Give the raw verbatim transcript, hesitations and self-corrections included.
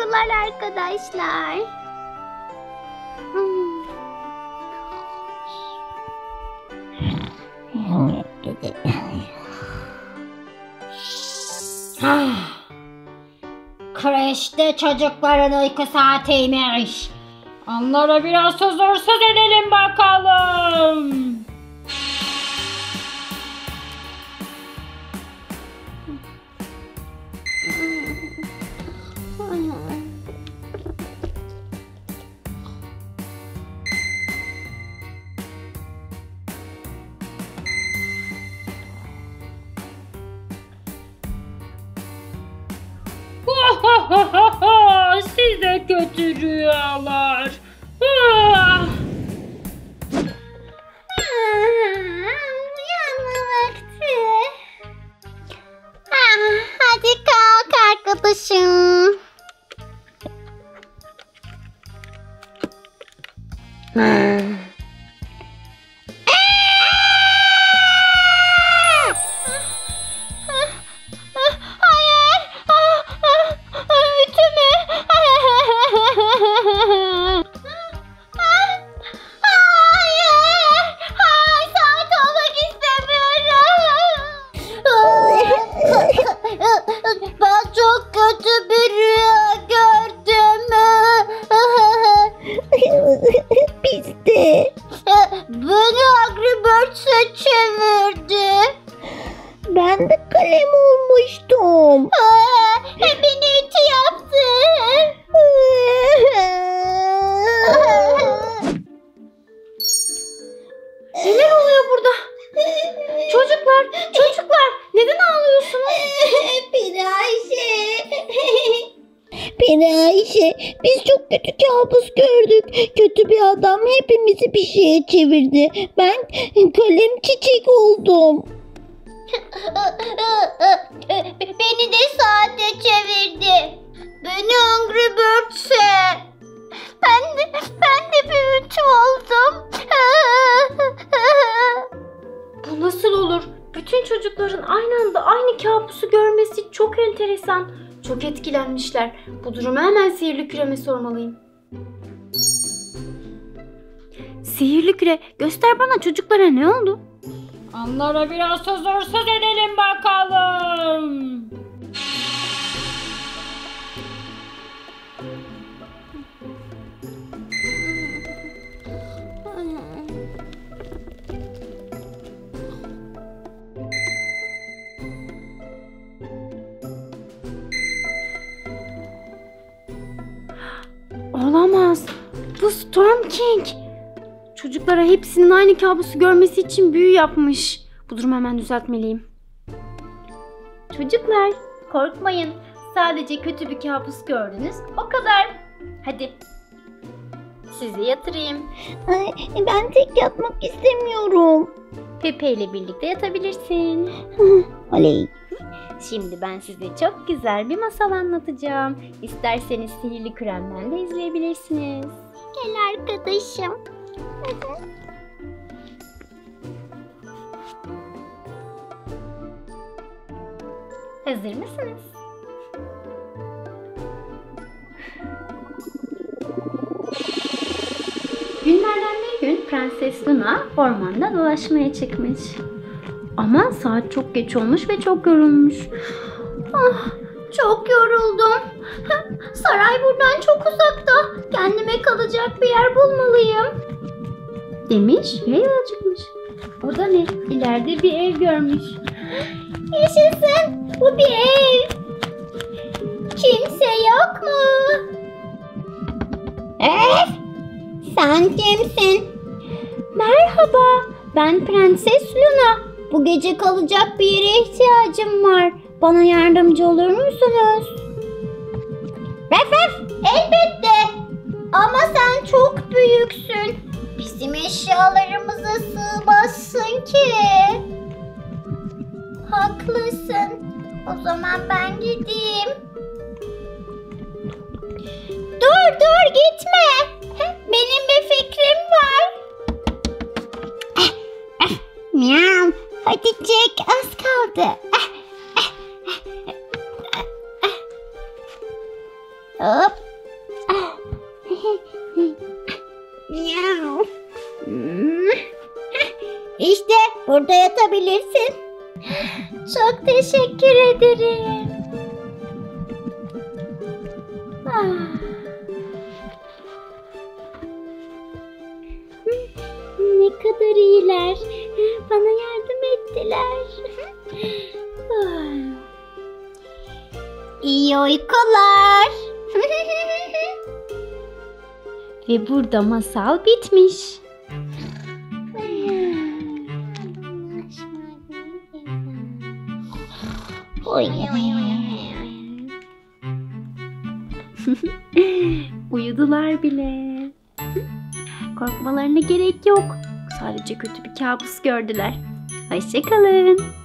uykular arkadaşlar. Kreşte çocukların uyku saatiymiş. Onlara biraz huzursuz edelim bakalım. Size kötü rüyalar. Ah. Uyanma vakti. Ah, hadi kalk arkadaşım. Ah. Ben de kalem olmuştum. Aa, beni ütü yaptı. Neler oluyor burada? Çocuklar, çocuklar neden ağlıyorsunuz? Peri Ayşe. Peri Ayşe, biz çok kötü kabus gördük. Kötü bir adam hepimizi bir şeye çevirdi. Ben kalem çiçek oldum. Beni de saate çevirdi. Beni Angry Birds'e. Ben de, ben de bir ütü oldum. Bu nasıl olur? Bütün çocukların aynı anda aynı kabusu görmesi çok enteresan. Çok etkilenmişler. Bu durumu hemen sihirli küreme sormalıyım. Sihirli küre, göster bana çocuklara ne oldu? Onlara biraz huzursuz edelim bakalım. Olamaz. Bu Storm King. Çocuklara hepsinin aynı kabusu görmesi için büyü yapmış. Bu durumu hemen düzeltmeliyim. Çocuklar, korkmayın. Sadece kötü bir kabus gördünüz. O kadar. Hadi. Sizi yatırayım. Ay, ben tek yatmak istemiyorum. Pepe ile birlikte yatabilirsin. Oley. Şimdi ben size çok güzel bir masal anlatacağım. İsterseniz sihirli küremden de izleyebilirsiniz. Gel arkadaşım. Hazır mısınız? Günlerden bir gün Prenses Luna ormanda dolaşmaya çıkmış. Ama saat çok geç olmuş ve çok yorulmuş. Ah, çok yoruldum. Saray buradan çok uzakta. Kendime kalacak bir yer bulmalıyım. Demiş ve yola çıkmış. O da ne? İleride bir ev görmüş. Yaşasın! Bu bir ev! Kimse yok mu? Öf! Sen kimsin? Merhaba, ben Prenses Luna. Bu gece kalacak bir yere ihtiyacım var. Bana yardımcı olur musunuz? Ref ref! Elbette! Ama sen çok büyüksün. Bizim eşyalarımıza sığmazsın ki. Haklısın. O zaman ben gideyim. Dur dur gitme. Benim bir fikrim var. Miam. Hadi Jack, az kaldı. Hop. İşte burada yatabilirsin. Çok teşekkür ederim. Ne kadar iyiler. Bana yardım ettiler. İyi uykular. Ve burada masal bitmiş. Uyudular bile. Korkmalarına gerek yok. Sadece kötü bir kabus gördüler. Hoşça kalın.